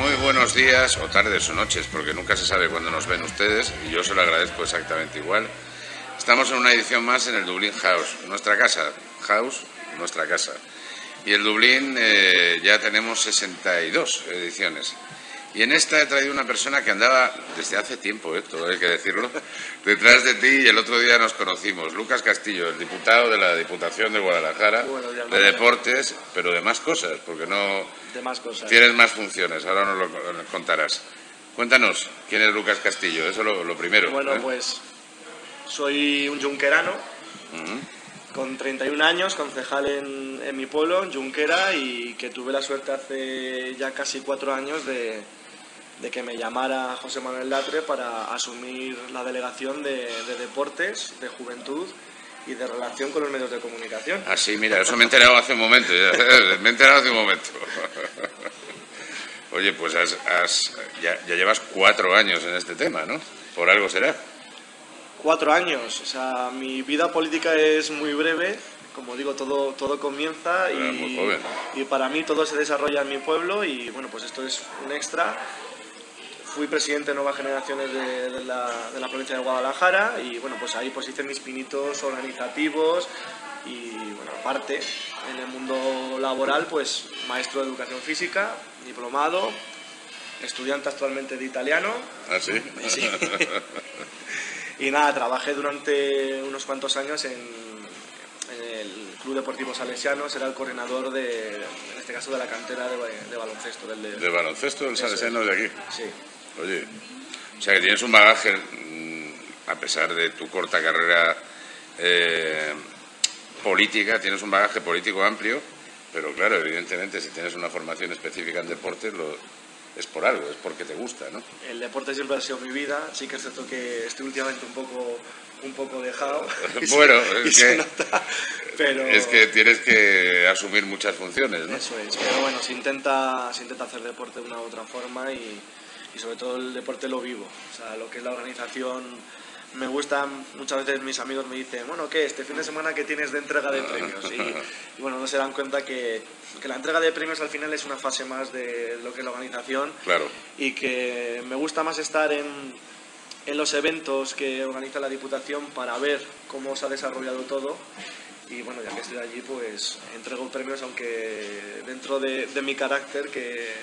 Muy buenos días, o tardes o noches, porque nunca se sabe cuándo nos ven ustedes, y yo se lo agradezco exactamente igual. Estamos en una edición más en el Dublin House, nuestra casa. House, nuestra casa. Y el Dublin ya tenemos 62 ediciones. Y en esta he traído una persona que andaba desde hace tiempo, todo hay que decirlo, detrás de ti, y el otro día nos conocimos. Lucas Castillo, el diputado de la Diputación de Guadalajara, bueno, de Deportes, pero de más cosas, porque no de más cosas, tienes más funciones, ahora nos lo contarás. Cuéntanos, ¿quién es Lucas Castillo? Eso lo primero. Bueno, pues soy un yunquerano, con 31 años, concejal en mi pueblo, en Yunquera, y que tuve la suerte hace ya casi 4 años de que me llamara José Manuel Latre para asumir la delegación de deportes, de juventud y de relación con los medios de comunicación. Ah, sí, mira, eso me he enterado hace un momento. Oye, pues ya llevas 4 años en este tema, ¿no? Por algo será. 4 años, o sea, mi vida política es muy breve, como digo, todo comienza y para mí todo se desarrolla en mi pueblo y bueno, pues esto es un extra. Fui presidente de Nuevas Generaciones de la provincia de Guadalajara y bueno, pues ahí pues hice mis pinitos organizativos y bueno, aparte, en el mundo laboral, pues maestro de educación física, diplomado, estudiante actualmente de italiano. ¿Ah, sí? Sí. Y nada, trabajé durante unos cuantos años en el Club Deportivo Salesiano, era el coordinador de, en este caso, de la cantera de baloncesto. ¿De baloncesto del Salesiano de aquí? Sí. Oye, o sea que tienes un bagaje, a pesar de tu corta carrera política, tienes un bagaje político amplio, pero claro, evidentemente si tienes una formación específica en deportes, es por algo, es porque te gusta, ¿no? El deporte siempre ha sido mi vida, sí que es cierto que estoy últimamente un poco dejado. Bueno, es que tienes que asumir muchas funciones, ¿no? Eso es, pero bueno, se intenta hacer deporte de una u otra forma y sobre todo el deporte lo vivo, o sea, lo que es la organización. Me gustan, muchas veces mis amigos me dicen, bueno, ¿qué? Este fin de semana que tienes de entrega de premios. Y bueno, no se dan cuenta que la entrega de premios al final es una fase más de lo que es la organización. Claro. Y que me gusta más estar en los eventos que organiza la Diputación para ver cómo se ha desarrollado todo. Y bueno, ya que estoy allí, pues entrego premios, aunque dentro de mi carácter, que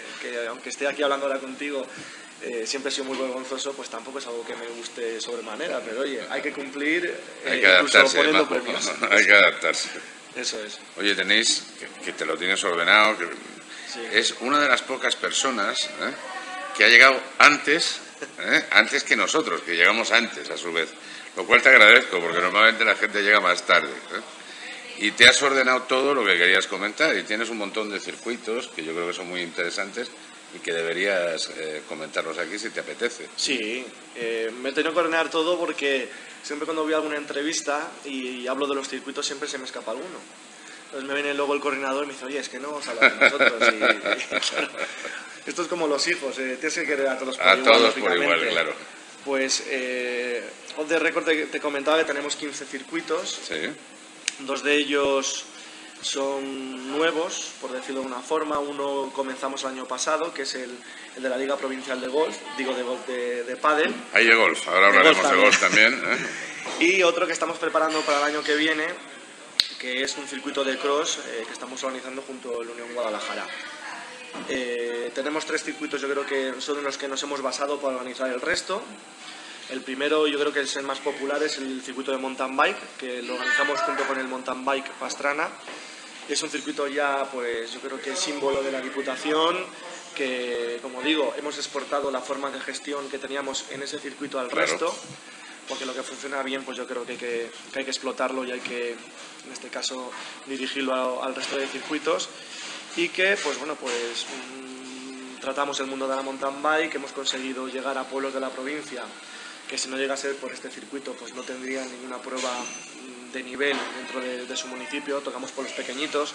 aunque esté aquí hablando ahora contigo, siempre he sido muy vergonzoso, pues tampoco es algo que me guste sobremanera, pero oye, hay que cumplir, hay que incluso poniendo premios. Hay que adaptarse. Eso es. Oye, tenéis, que te lo tienes ordenado, que sí. Es una de las pocas personas que ha llegado antes que nosotros, que llegamos antes a su vez, lo cual te agradezco, porque normalmente la gente llega más tarde. Y te has ordenado todo lo que querías comentar y tienes un montón de circuitos que yo creo que son muy interesantes y que deberías comentarlos aquí si te apetece. Sí, me he tenido que ordenar todo porque siempre cuando voy a alguna entrevista y hablo de los circuitos siempre se me escapa alguno. Entonces me viene luego el coordinador y me dice, oye, es que no vamos a hablar de nosotros. Claro, esto es como los hijos, tienes que querer a todos por igual. A todos por igual, claro. Pues, off the record te comentaba que tenemos 15 circuitos. Sí. 2 de ellos son nuevos, por decirlo de una forma. Uno comenzamos el año pasado, que es el de la Liga Provincial de Golf, de pádel. Ahí de golf, ahora hablaremos de golf también. Y otro que estamos preparando para el año que viene, que es un circuito de cross que estamos organizando junto a la Unión Guadalajara. Tenemos 3 circuitos, yo creo que son los que nos hemos basado para organizar el resto. El primero, yo creo que es el más popular, es el circuito de Mountain Bike, que lo organizamos junto con el Mountain Bike Pastrana. Es un circuito ya, pues yo creo que es símbolo de la Diputación, que como digo, hemos exportado la forma de gestión que teníamos en ese circuito al resto, porque lo que funciona bien, pues yo creo que hay que explotarlo y hay que, en este caso, dirigirlo al resto de circuitos. Y que, pues bueno, pues tratamos el mundo de la mountain bike, hemos conseguido llegar a pueblos de la provincia que si no llega a ser por este circuito pues no tendría ninguna prueba de nivel dentro de su municipio. Tocamos por los pequeñitos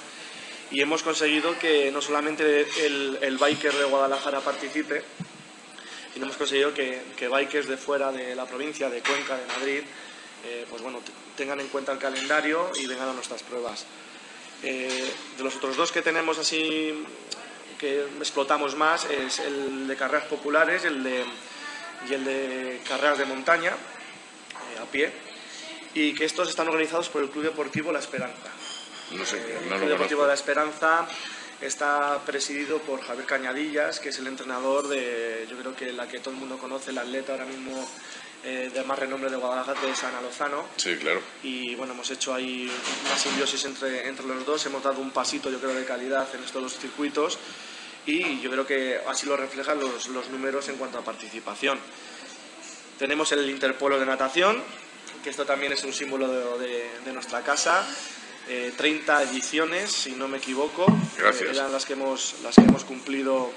y hemos conseguido que no solamente el biker de Guadalajara participe, sino hemos conseguido que bikers de fuera de la provincia, de Cuenca, de Madrid, pues bueno, tengan en cuenta el calendario y vengan a nuestras pruebas. De los otros dos que tenemos así que explotamos más es el de carreras populares y el de carreras de montaña a pie, y que estos están organizados por el Club Deportivo La Esperanza. No sé, no el Club Deportivo La Esperanza está presidido por Javier Cañadillas, que es el entrenador de, yo creo que la que todo el mundo conoce, el atleta ahora mismo de más renombre de Guadalajara, de San Alozano. Sí, claro. Y bueno, hemos hecho ahí una simbiosis entre los dos, hemos dado un pasito, yo creo, de calidad en estos dos circuitos, y yo creo que así lo reflejan los números en cuanto a participación. Tenemos el Interpolo de natación, que esto también es un símbolo de nuestra casa. 30 ediciones, si no me equivoco, eran las que hemos cumplido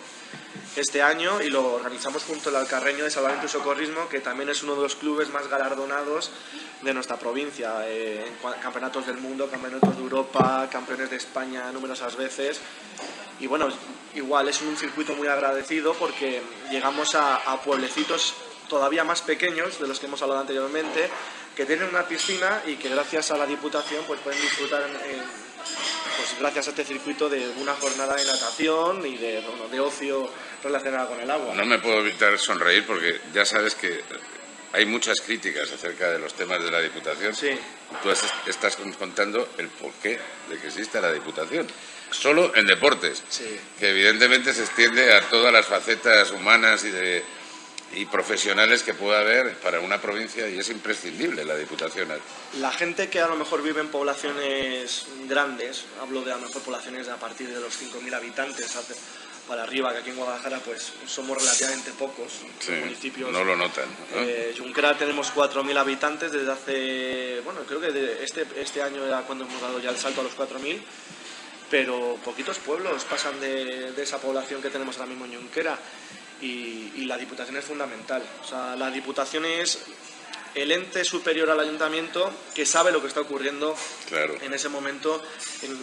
este año, y lo organizamos junto al Alcarreño de Salvamento y Socorrismo, que también es uno de los clubes más galardonados de nuestra provincia, en campeonatos del mundo, campeonatos de Europa, campeones de España numerosas veces. Y bueno, igual es un circuito muy agradecido porque llegamos a pueblecitos todavía más pequeños de los que hemos hablado anteriormente, que tienen una piscina y que gracias a la Diputación pues pueden disfrutar, pues gracias a este circuito, de una jornada de natación y de ocio relacionada con el agua. No me puedo evitar sonreír porque ya sabes que hay muchas críticas acerca de los temas de la Diputación. Sí. Tú estás contando el porqué de que exista la Diputación. Solo en deportes, sí, que evidentemente se extiende a todas las facetas humanas y profesionales que pueda haber para una provincia, y es imprescindible la Diputación. La gente que a lo mejor vive en poblaciones grandes, hablo de a lo mejor poblaciones de a partir de los 5.000 habitantes para arriba, que aquí en Guadalajara pues somos relativamente pocos, sí, municipios, no lo notan, ¿no? Yunquera tenemos 4.000 habitantes desde hace, bueno, creo que este año era cuando hemos dado ya el salto a los 4.000, pero poquitos pueblos pasan de esa población que tenemos ahora mismo en Yunquera. Y la Diputación es fundamental. O sea, la Diputación es el ente superior al Ayuntamiento que sabe lo que está ocurriendo, claro, en ese momento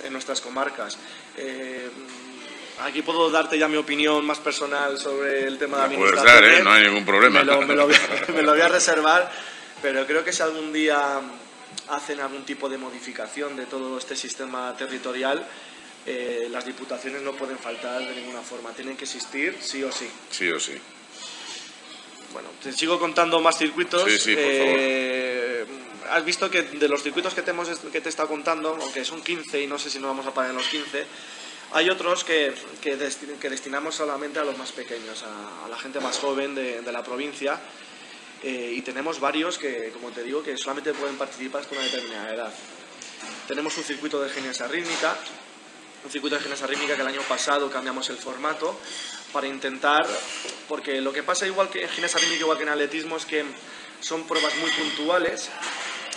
en nuestras comarcas. Aquí puedo darte ya mi opinión más personal sobre el tema de administración. Puedes dar, no hay ningún problema. Me lo voy a reservar, pero creo que si algún día hacen algún tipo de modificación de todo este sistema territorial, las diputaciones no pueden faltar de ninguna forma, tienen que existir sí o sí. Sí o sí. Bueno, te sigo contando más circuitos. Sí, sí, por favor. Has visto que de los circuitos que te he estado contando, aunque son 15 y no sé si nos vamos a parar en los 15, hay otros que destinamos solamente a los más pequeños, a la gente más joven de la provincia. Y tenemos varios que, como te digo, que solamente pueden participar hasta una determinada edad. Tenemos un circuito de gimnasia rítmica. Un circuito de gimnasia rítmica que el año pasado cambiamos el formato para intentar, porque lo que pasa igual que en gimnasia rítmica, igual que en atletismo, es que son pruebas muy puntuales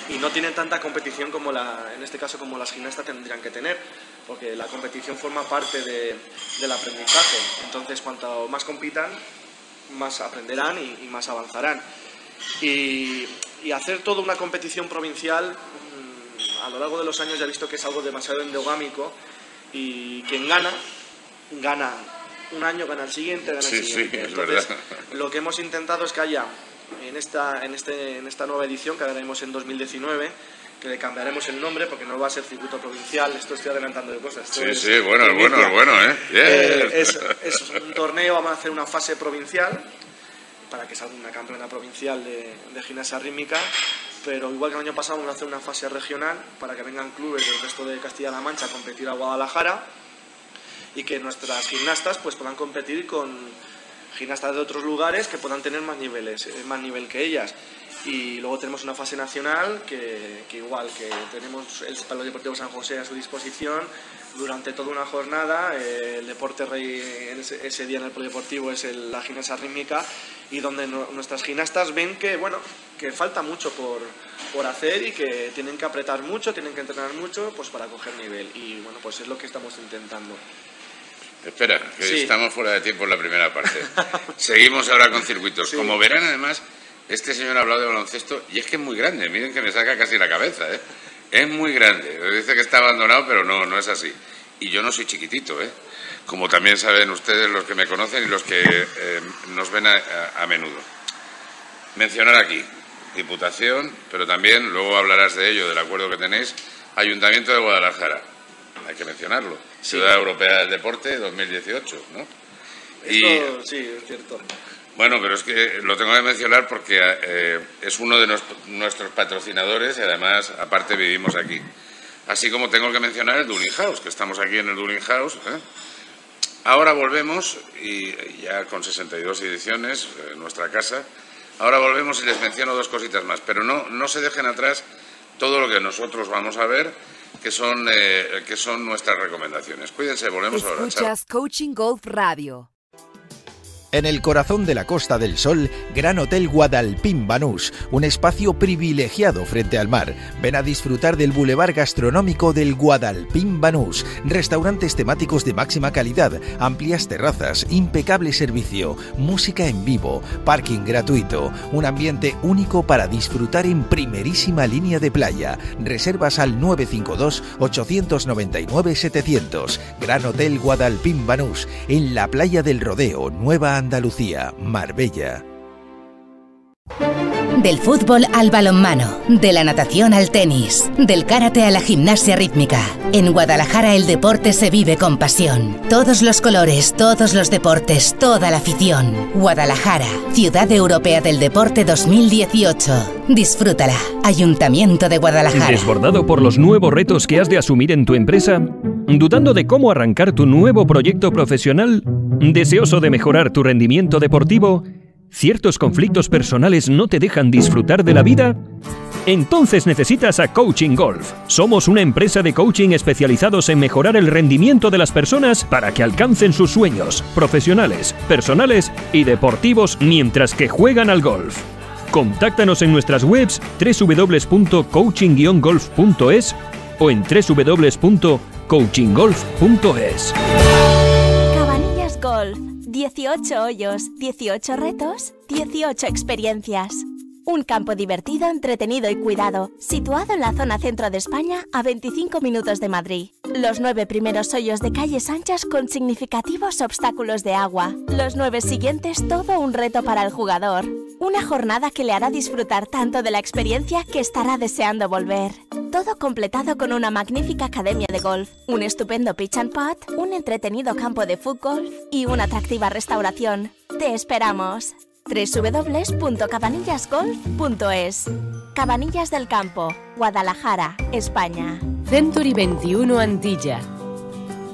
y no tienen tanta competición como en este caso como las gimnastas tendrían que tener, porque la competición forma parte del aprendizaje. Entonces cuanto más compitan, más aprenderán y más avanzarán. Y hacer toda una competición provincial a lo largo de los años ya he visto que es algo demasiado endogámico. Y quien gana un año, gana el siguiente, gana el siguiente. Sí, entonces, lo que hemos intentado es que haya en esta nueva edición, que haremos en 2019, que le cambiaremos el nombre porque no va a ser circuito provincial. Esto estoy adelantando de cosas. Esto sí, bueno, es bueno, ¿eh? Yeah. Es un torneo, vamos a hacer una fase provincial para que salga una campeona provincial de gimnasia rítmica. Pero igual que el año pasado, vamos a hacer una fase regional para que vengan clubes del resto de Castilla-La Mancha a competir a Guadalajara y que nuestras gimnastas pues puedan competir con gimnastas de otros lugares que puedan tener más nivel que ellas. Y luego tenemos una fase nacional que igual que tenemos el Palo Deportivo San José a su disposición durante toda una jornada. El deporte rey ese día en el Palo Deportivo es la gimnasia rítmica, y donde nuestras gimnastas ven que, bueno, que falta mucho por hacer y que tienen que apretar mucho, tienen que entrenar mucho pues para coger nivel. Y bueno, pues es lo que estamos intentando. Espera, que sí, estamos fuera de tiempo en la primera parte. Seguimos ahora con circuitos. Sí. Como verán, además, este señor ha hablado de baloncesto y es que es muy grande. Miren que me saca casi la cabeza, ¿eh? Es muy grande. Dice que está abandonado, pero no, no es así. Y yo no soy chiquitito, ¿eh? Como también saben ustedes los que me conocen y los que nos ven a menudo. Mencionar aquí, Diputación, pero también, luego hablarás de ello, del acuerdo que tenéis, Ayuntamiento de Guadalajara, hay que mencionarlo. Sí. Ciudad Europea del Deporte 2018, ¿no? Esto, y, sí, es cierto. Bueno, pero es que lo tengo que mencionar porque es uno de nuestros patrocinadores y además, aparte, vivimos aquí. Así como tengo que mencionar el Dublin House, que estamos aquí en el Dublin House. Ahora volvemos, y ya con 62 ediciones en nuestra casa, ahora volvemos y les menciono dos cositas más. Pero no se dejen atrás todo lo que nosotros vamos a ver, que son nuestras recomendaciones. Cuídense, volvemos ahora. Escuchas Coaching Golf Radio. En el corazón de la Costa del Sol, Gran Hotel Guadalpín Banús, un espacio privilegiado frente al mar. Ven a disfrutar del Boulevard Gastronómico del Guadalpín Banús, restaurantes temáticos de máxima calidad, amplias terrazas, impecable servicio, música en vivo, parking gratuito, un ambiente único para disfrutar en primerísima línea de playa. Reservas al 952-899-700. Gran Hotel Guadalpín Banús, en la Playa del Rodeo, Nueva Andalucía, Marbella. Del fútbol al balonmano, de la natación al tenis, del karate a la gimnasia rítmica. En Guadalajara el deporte se vive con pasión. Todos los colores, todos los deportes, toda la afición. Guadalajara, Ciudad Europea del Deporte 2018. Disfrútala. Ayuntamiento de Guadalajara. ¿Desbordado por los nuevos retos que has de asumir en tu empresa? ¿Dudando de cómo arrancar tu nuevo proyecto profesional? ¿Deseoso de mejorar tu rendimiento deportivo? ¿Ciertos conflictos personales no te dejan disfrutar de la vida? Entonces necesitas a Coaching Golf. Somos una empresa de coaching especializados en mejorar el rendimiento de las personas para que alcancen sus sueños profesionales, personales y deportivos mientras que juegan al golf. Contáctanos en nuestras webs www.coaching-golf.es o en www.coachinggolf.es. Cabanillas Golf. 18 hoyos, 18 retos, 18 experiencias. Un campo divertido, entretenido y cuidado, situado en la zona centro de España, a 25 minutos de Madrid. Los 9 primeros hoyos de calles anchas con significativos obstáculos de agua. Los 9 siguientes, todo un reto para el jugador. Una jornada que le hará disfrutar tanto de la experiencia que estará deseando volver. Todo completado con una magnífica academia de golf, un estupendo pitch and putt, un entretenido campo de fútbol y una atractiva restauración. ¡Te esperamos! www.cabanillasgolf.es. Cabanillas del Campo, Guadalajara, España. Century 21 Antilla.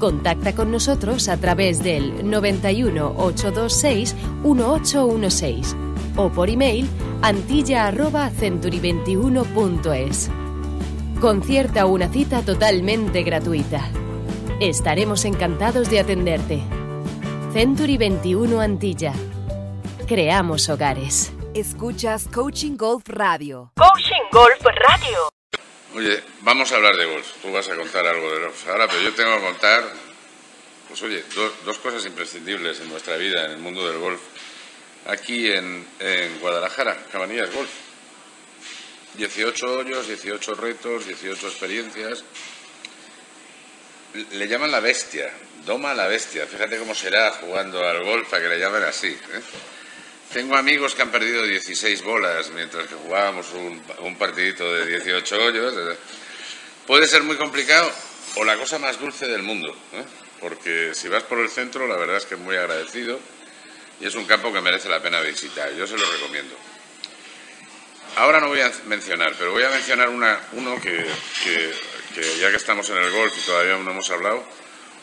Contacta con nosotros a través del 91 826 1816. O por email antilla@century21.es. Concierta una cita totalmente gratuita. Estaremos encantados de atenderte. Century 21 Antilla. Creamos hogares. Escuchas Coaching Golf Radio. Coaching Golf Radio. Oye, vamos a hablar de golf. Tú vas a contar algo de golf ahora, pero yo tengo que contar, pues oye, dos cosas imprescindibles en nuestra vida, en el mundo del golf. Aquí en Guadalajara, Cabanillas Golf. 18 hoyos, 18 retos, 18 experiencias. Le llaman la bestia, doma la bestia. Fíjate cómo será jugando al golf para que le llamen así, ¿eh? Tengo amigos que han perdido 16 bolas mientras que jugábamos un partidito de 18 hoyos. Puede ser muy complicado o la cosa más dulce del mundo, ¿eh? Porque si vas por el centro, la verdad es que es muy agradecido. Y es un campo que merece la pena visitar, yo se lo recomiendo. Ahora no voy a mencionar, pero voy a mencionar uno que ya que estamos en el golf y todavía no hemos hablado,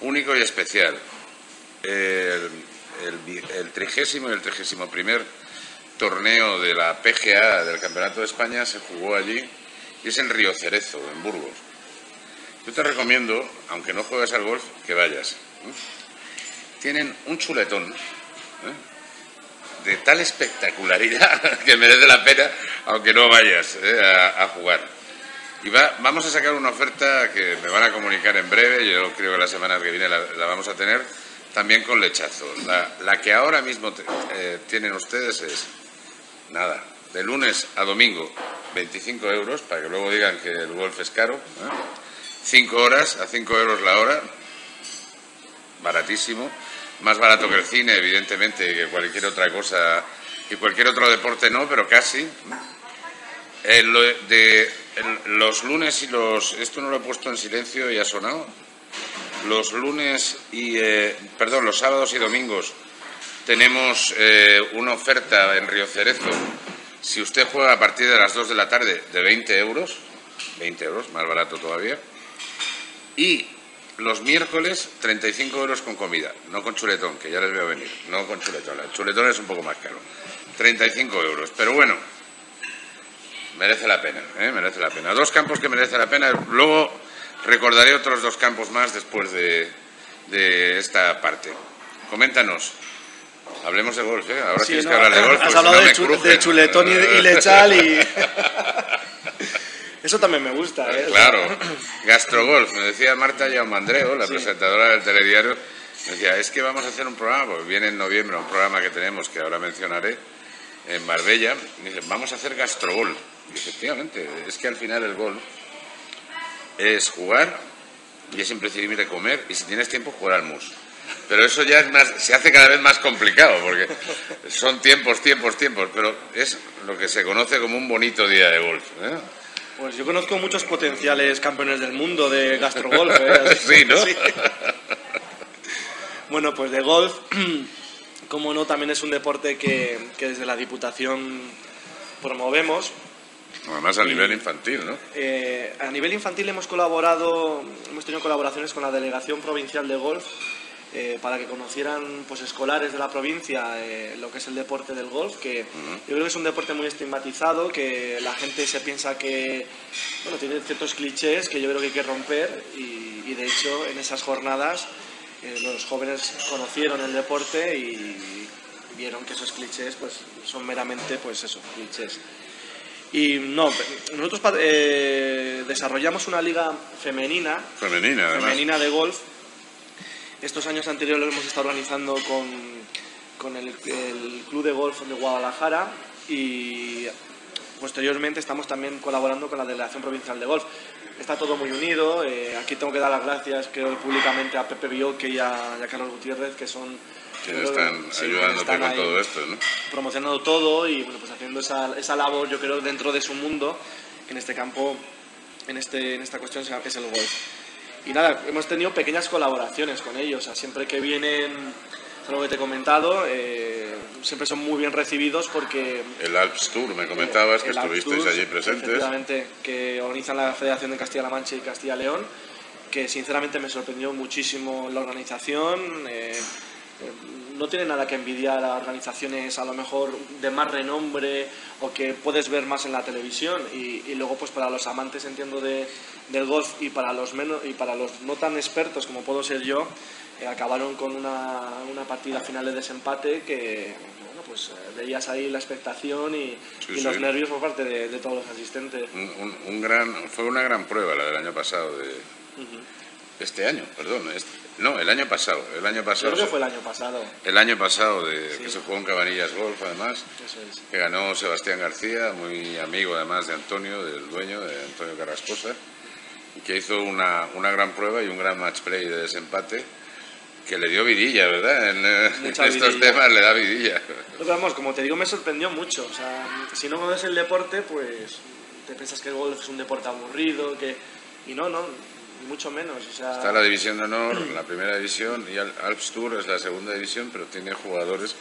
único y especial. El 30º y el 31º torneo de la PGA del Campeonato de España se jugó allí y es en Río Cerezo, en Burgos. Yo te recomiendo, aunque no juegues al golf, que vayas. Tienen un chuletón, ¿eh?, de tal espectacularidad que merece la pena aunque no vayas, ¿eh?, a jugar. Y vamos a sacar una oferta que me van a comunicar en breve. Yo creo que la semana que viene la vamos a tener también con lechazos. La que ahora mismo tienen ustedes es, nada, de lunes a domingo, 25 euros, para que luego digan que el golf es caro, ¿eh? 5 horas, a 5 euros la hora, baratísimo, más barato que el cine, evidentemente, que cualquier otra cosa, y cualquier otro deporte no, pero casi. Los lunes y los... Esto no lo he puesto en silencio y ha sonado. Los lunes y... perdón, los sábados y domingos tenemos una oferta en Río Cerezo. Si usted juega a partir de las 2 de la tarde, de 20 euros. 20 euros, más barato todavía. Y los miércoles, 35 euros con comida. No con chuletón, que ya les veo venir. No con chuletón. El chuletón es un poco más caro. 35 euros. Pero bueno, merece la pena, ¿eh? Merece la pena. Dos campos que merece la pena. Luego recordaré otros dos campos más después de esta parte. Coméntanos. Hablemos de golf, ¿eh? Ahora sí, tienes que hablar de golf. Has hablado de chuletón y lechal y... Eso también me gusta, ¿eh? Claro. Gastrogolf. Me decía Marta Jaume Andreu, la presentadora del telediario, me decía, es que vamos a hacer un programa, porque viene en noviembre un programa que tenemos, que ahora mencionaré, en Marbella. Me dice, vamos a hacer gastrogolf. Y efectivamente, es que al final el golf es jugar y es imprescindible comer, y si tienes tiempo jugar al mus. Pero eso ya es más, se hace cada vez más complicado porque son tiempos, pero es lo que se conoce como un bonito día de golf, ¿eh? Pues yo conozco muchos potenciales campeones del mundo de gastrogolf, ¿eh? Sí, ¿no? Sí. Bueno, pues de golf, como no, también es un deporte que desde la Diputación promovemos. Además a nivel infantil, ¿no? A nivel infantil hemos tenido colaboraciones con la Delegación Provincial de Golf para que conocieran, pues, escolares de la provincia lo que es el deporte del golf, que yo creo que es un deporte muy estigmatizado, que la gente se piensa que, bueno, tiene ciertos clichés que yo creo que hay que romper, y de hecho en esas jornadas los jóvenes conocieron el deporte y vieron que esos clichés, pues, son meramente, pues eso, clichés. Y no, nosotros desarrollamos una liga femenina de golf. Estos años anteriores lo hemos estado organizando con el Club de Golf de Guadalajara, y posteriormente estamos también colaborando con la Delegación Provincial de Golf. Está todo muy unido. Aquí tengo que dar las gracias, creo, públicamente a Pepe Bioque y a Carlos Gutiérrez, que son... están ayudándote con todo esto, ¿no? Promocionando todo y, bueno, pues haciendo esa labor, yo creo, dentro de su mundo, que en este campo, en esta cuestión es el golf. Y nada, hemos tenido pequeñas colaboraciones con ellos. O sea, siempre que vienen, es algo que te he comentado, siempre son muy bien recibidos porque... El Alps Tour, me comentabas, que estuvisteis allí presentes. Efectivamente, que organizan la Federación de Castilla-La Mancha y Castilla-León, que sinceramente me sorprendió muchísimo la organización. No tiene nada que envidiar a organizaciones a lo mejor de más renombre o que puedes ver más en la televisión, y luego, pues, para los amantes, entiendo, del golf, y para los menos, y para los no tan expertos como puedo ser yo, acabaron con una partida final de desempate que, bueno, pues veías ahí la expectación y los nervios por parte de todos los asistentes. Fue una gran prueba la del año pasado de... Este año, perdón. No, el año pasado. Creo que fue el año pasado. El año pasado, que se jugó en Cabanillas Golf, además. Eso es. Que ganó Sebastián García, muy amigo además de Antonio, del dueño, de Antonio Carrascosa, que hizo una gran prueba y un gran match play de desempate, que le dio vidilla, ¿verdad? En estos temas le da vidilla. Pero vamos, como te digo, me sorprendió mucho. O sea, si no conoces el deporte, pues te piensas que el golf es un deporte aburrido, que... Y no. Mucho menos. O sea... Está la división de honor, la primera división, y Alps Tour es la segunda división, pero tiene jugadores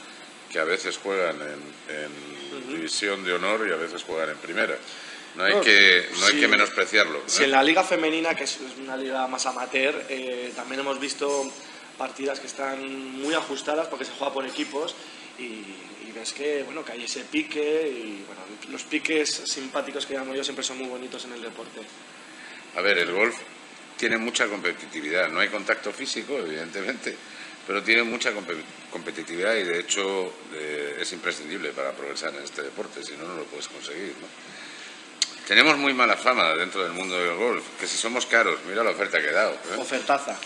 que a veces juegan en división de honor y a veces juegan en primera. No hay que menospreciarlo, ¿no? Si en la liga femenina, que es una liga más amateur, también hemos visto partidas que están muy ajustadas porque se juega por equipos, y ves que, bueno, que hay ese pique, y bueno, los piques simpáticos que llamo yo siempre son muy bonitos en el deporte. A ver, el golf tiene mucha competitividad, no hay contacto físico, evidentemente, pero tiene mucha competitividad, y de hecho es imprescindible para progresar en este deporte, si no, no lo puedes conseguir, ¿no? Tenemos muy mala fama dentro del mundo del golf, que si somos caros, mira la oferta que he dado, ¿eh? Ofertaza.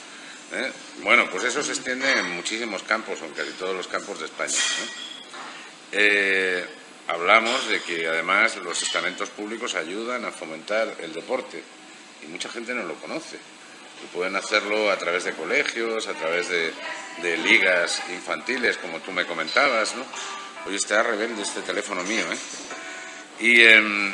Bueno, pues eso se extiende en muchísimos campos, o en casi todos los campos de España, hablamos de que además los estamentos públicos ayudan a fomentar el deporte y mucha gente no lo conoce. Pueden hacerlo a través de colegios, a través de ligas infantiles, como tú me comentabas, ¿no? Oye, está rebelde este teléfono mío, ¿eh?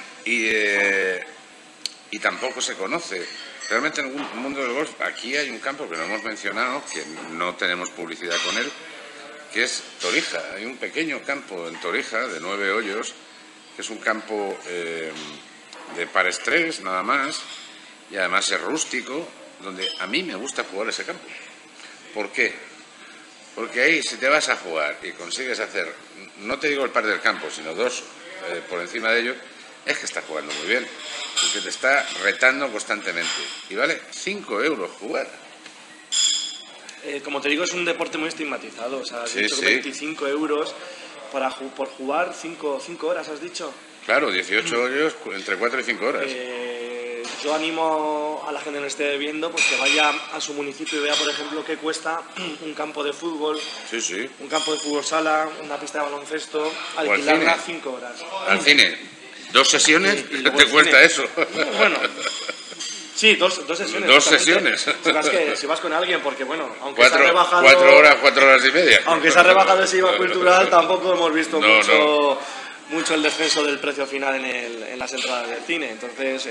Y tampoco se conoce. Realmente en el mundo del golf, aquí hay un campo que no hemos mencionado, que no tenemos publicidad con él, que es Torija. Hay un pequeño campo en Torija de 9 hoyos, que es un campo de par estrés nada más, y además es rústico, donde a mí me gusta jugar ese campo. ¿Por qué? Porque ahí, si te vas a jugar y consigues hacer, no te digo el par del campo, sino dos por encima de ellos, es que está jugando muy bien, porque te está retando constantemente. Y vale 5 euros jugar. Como te digo, es un deporte muy estigmatizado. O sea, has dicho que 25 euros por jugar 5 horas, ¿has dicho? Claro, 18 hoyos entre 4 y 5 horas. Yo animo a la gente que nos esté viendo, pues que vaya a su municipio y vea, por ejemplo, qué cuesta un campo de fútbol, un campo de fútbol sala, una pista de baloncesto, alquilarla 5 horas. Al cine, 2 sesiones, ¿te cuesta eso? Bueno, sí, 2 sesiones. 2 sesiones. Si vas con alguien, porque bueno, aunque se ha rebajado... 4 horas, 4 horas y media. Aunque se ha rebajado ese IVA cultural, tampoco hemos visto mucho el descenso del precio final en las entradas del cine. Entonces,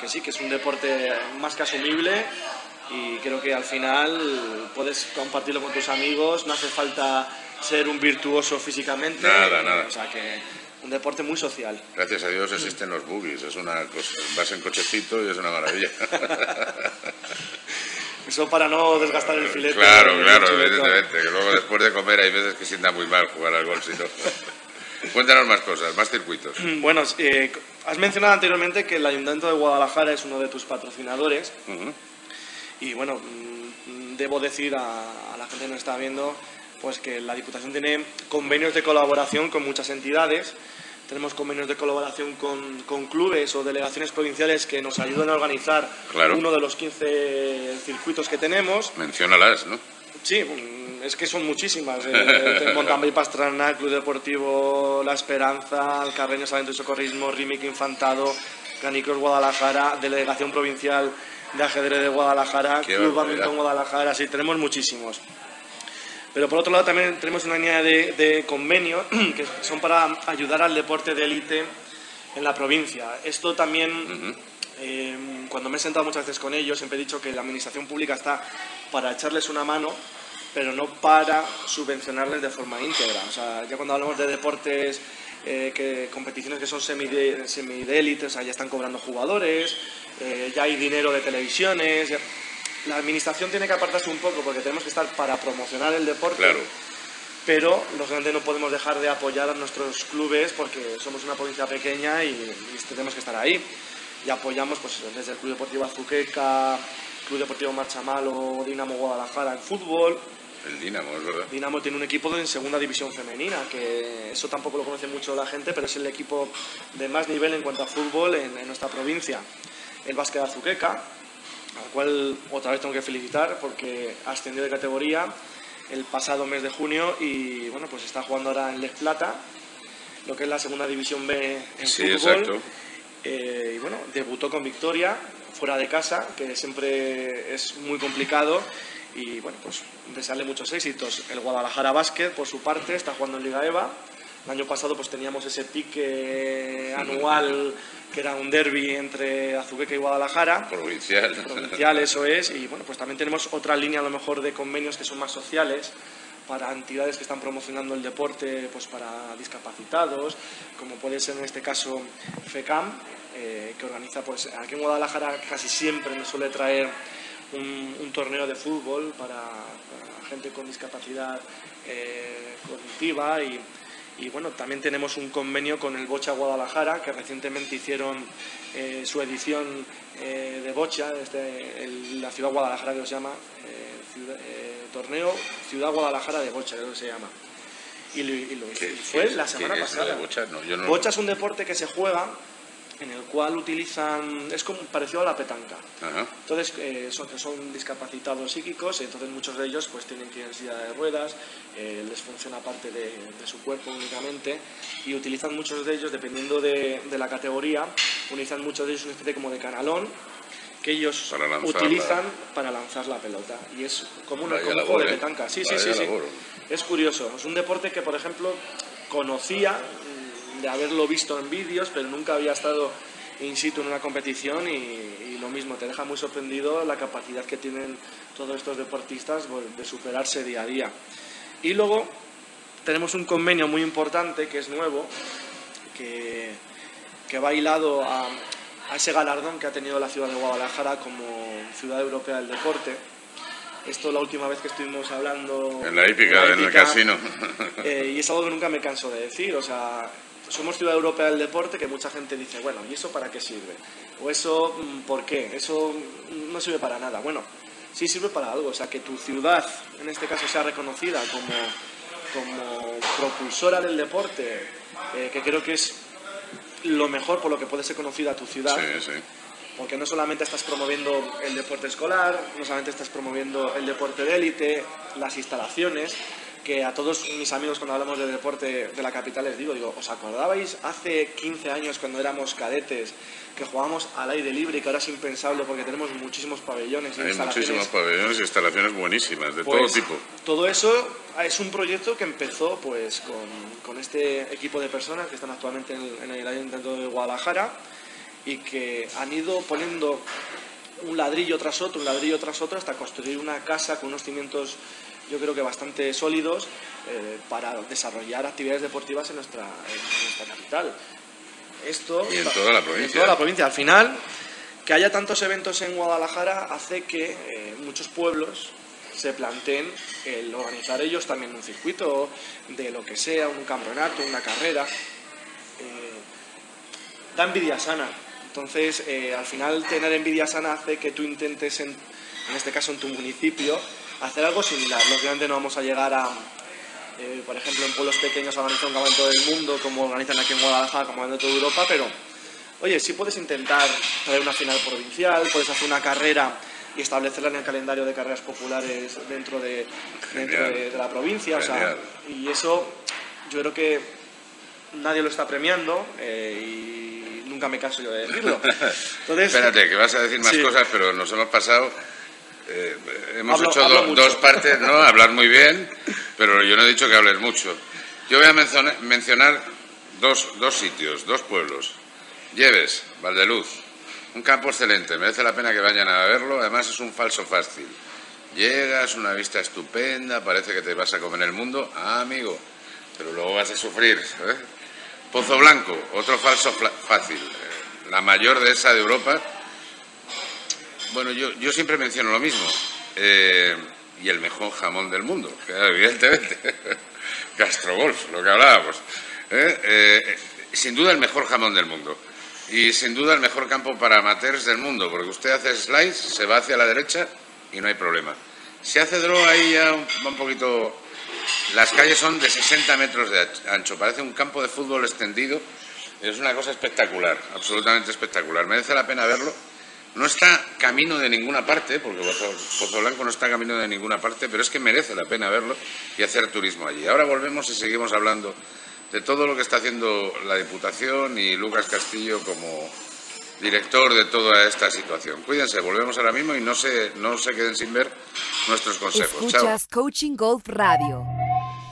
que sí, que es un deporte más que asumible, y creo que al final puedes compartirlo con tus amigos, no hace falta ser un virtuoso físicamente. Nada, nada. O sea que un deporte muy social. Gracias a Dios existen los buggies, es una cosa, vas en cochecito y es una maravilla. Eso para no desgastar el filete. Claro, claro, evidentemente, que luego después de comer hay veces que sienta muy mal jugar al golf, ¿no? Cuéntanos más cosas, más circuitos. Bueno, has mencionado anteriormente que el Ayuntamiento de Guadalajara es uno de tus patrocinadores. Y bueno, debo decir a la gente que nos está viendo, pues que la Diputación tiene convenios de colaboración con muchas entidades. Tenemos convenios de colaboración con clubes o delegaciones provinciales que nos ayudan a organizar uno de los 15 circuitos que tenemos. Menciónalas, ¿no? Sí, es que son muchísimas. Mountain Bike Pastrana, Club Deportivo La Esperanza, Alcarreño, Salento y Socorrismo, Rímic Infantado, Canicos Guadalajara, Delegación Provincial de Ajedrez de Guadalajara, Club Badminton Guadalajara, sí, tenemos muchísimos. Pero por otro lado también tenemos una línea de convenios que son para ayudar al deporte de élite en la provincia. Esto también... cuando me he sentado muchas veces con ellos, siempre he dicho que la administración pública está para echarles una mano, pero no para subvencionarles de forma íntegra. O sea, ya cuando hablamos de deportes, competiciones que son semi de élite, o sea, ya están cobrando jugadores, ya hay dinero de televisiones. Ya... La administración tiene que apartarse un poco, porque tenemos que estar para promocionar el deporte, pero lógicamente no podemos dejar de apoyar a nuestros clubes, porque somos una provincia pequeña y tenemos que estar ahí. Y apoyamos, pues, desde el Club Deportivo Azuqueca, Club Deportivo Marchamalo, Dinamo Guadalajara en fútbol. El Dinamo, es verdad. Dinamo tiene un equipo en segunda división femenina, que eso tampoco lo conoce mucho la gente, pero es el equipo de más nivel en cuanto a fútbol en nuestra provincia. El básquet de Azuqueca, al cual otra vez tengo que felicitar porque ascendió de categoría el pasado mes de junio y, bueno, pues está jugando ahora en Les Plata, lo que es la segunda división B en fútbol. Sí, exacto. Y bueno, debutó con victoria fuera de casa, que siempre es muy complicado, y bueno, pues desearle muchos éxitos. El Guadalajara Basket, por su parte, está jugando en Liga EVA. El año pasado pues teníamos ese pique anual que era un derbi entre Azuqueca y Guadalajara. Provincial. Provincial, eso es. Y bueno, pues también tenemos otra línea a lo mejor de convenios que son más sociales, para entidades que están promocionando el deporte, pues para discapacitados, como puede ser en este caso FECAM, que organiza, pues aquí en Guadalajara casi siempre nos suele traer un torneo de fútbol para gente con discapacidad cognitiva y bueno, también tenemos un convenio con el Bocha Guadalajara, que recientemente hicieron su edición de Bocha, la ciudad Guadalajara que os llama, torneo Ciudad Guadalajara de Bocha, creo que se llama. Y fue la semana pasada. Bocha? No, yo no... Bocha es un deporte que se juega en el cual utilizan, es como parecido a la petanca. Ajá. Entonces son discapacitados psíquicos, entonces muchos de ellos pues tienen que ir en silla de ruedas, les funciona parte de su cuerpo únicamente, y utilizan muchos de ellos, dependiendo de la categoría, utilizan muchos de ellos una especie como de canalón que ellos utilizan para lanzar la pelota, y es como un juego de petanca. Sí, sí, sí, sí. Es curioso, es un deporte que por ejemplo conocía de haberlo visto en vídeos, pero nunca había estado in situ en una competición, y lo mismo, te deja muy sorprendido la capacidad que tienen todos estos deportistas de superarse día a día. Y luego tenemos un convenio muy importante que es nuevo, que va hilado a ese galardón que ha tenido la ciudad de Guadalajara como Ciudad Europea del Deporte. Esto la última vez que estuvimos hablando... En la hípica, en el casino. Y es algo que nunca me canso de decir, o sea... Somos Ciudad Europea del Deporte, que mucha gente dice, bueno, ¿y eso para qué sirve? O eso, ¿por qué? Eso no sirve para nada. Bueno, sí sirve para algo. O sea, que tu ciudad, en este caso, sea reconocida como propulsora del deporte, que creo que es lo mejor por lo que puede ser conocida tu ciudad. Sí, sí. Porque no solamente estás promoviendo el deporte escolar, no solamente estás promoviendo el deporte de élite, las instalaciones... que a todos mis amigos cuando hablamos de deporte de la capital les digo, ¿os acordabais hace 15 años cuando éramos cadetes que jugábamos al aire libre y que ahora es impensable porque tenemos muchísimos pabellones y instalaciones? Hay muchísimos pabellones y instalaciones buenísimas, de todo tipo. Todo eso es un proyecto que empezó pues con este equipo de personas que están actualmente en el Ayuntamiento de Guadalajara y que han ido poniendo un ladrillo tras otro, hasta construir una casa con unos cimientos... yo creo que bastante sólidos para desarrollar actividades deportivas en nuestra capital. Esto, y en toda la provincia. En toda la provincia. Al final, que haya tantos eventos en Guadalajara hace que muchos pueblos se planteen el organizar ellos también un circuito de lo que sea, un campeonato, una carrera. Da envidia sana. Entonces, al final, tener envidia sana hace que tú intentes, en este caso en tu municipio, hacer algo similar. Lógicamente no vamos a llegar a, por ejemplo, en pueblos pequeños a organizar un campeonato del mundo como organizan aquí en Guadalajara, como en toda Europa, pero, oye, sí puedes intentar traer una final provincial, puedes hacer una carrera y establecerla en el calendario de carreras populares dentro de la provincia, o sea, y eso yo creo que nadie lo está premiando y nunca me canso yo de decirlo. Entonces, espérate, que vas a decir más cosas, pero nos hemos pasado... hemos hecho dos partes, ¿no? Hablar muy bien, pero yo no he dicho que hables mucho. Yo voy a mencionar dos sitios, dos pueblos. Lleves, Valdeluz, un campo excelente, merece la pena que vayan a verlo, además es un falso fácil. Llegas, una vista estupenda, parece que te vas a comer el mundo, amigo, pero luego vas a sufrir, ¿eh? Pozo Blanco, otro falso fácil, la mayor dehesa de Europa. Bueno, yo siempre menciono lo mismo, y el mejor jamón del mundo, evidentemente, Gastrogolf, lo que hablábamos, sin duda el mejor jamón del mundo, y sin duda el mejor campo para amateurs del mundo, porque usted hace slides, se va hacia la derecha y no hay problema. Si hace draw ahí ya va un poquito, las calles son de 60 metros de ancho, parece un campo de fútbol extendido, es una cosa espectacular, absolutamente espectacular, merece la pena verlo. No está camino de ninguna parte, porque Pozo Blanco no está camino de ninguna parte, pero es que merece la pena verlo y hacer turismo allí. Ahora volvemos y seguimos hablando de todo lo que está haciendo la Diputación y Lucas Castillo como director de toda esta situación. Cuídense, volvemos ahora mismo y no se queden sin ver nuestros consejos. Escuchas Coaching Golf Radio.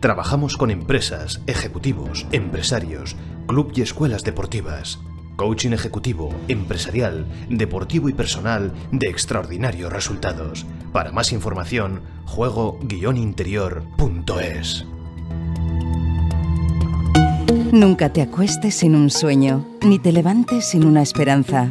Trabajamos con empresas, ejecutivos, empresarios, club y escuelas deportivas. Coaching ejecutivo, empresarial, deportivo y personal de extraordinarios resultados. Para más información, juego-interior.es. Nunca te acuestes sin un sueño, ni te levantes sin una esperanza.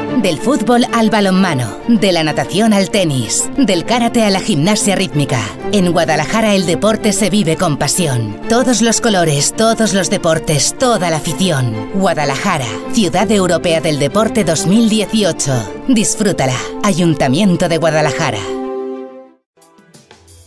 Del fútbol al balonmano, de la natación al tenis, del karate a la gimnasia rítmica. En Guadalajara el deporte se vive con pasión. Todos los colores, todos los deportes, toda la afición. Guadalajara, Ciudad Europea del Deporte 2018. Disfrútala. Ayuntamiento de Guadalajara.